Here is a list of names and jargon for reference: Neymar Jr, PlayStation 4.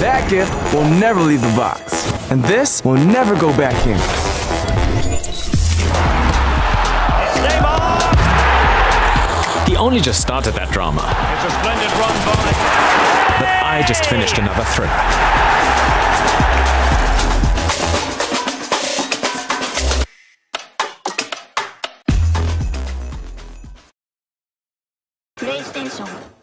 That gift will never leave the box, and this will never go back in. It's Neymar! He only just started that drama. It's a splendid run by... But I just finished another thriller. PlayStation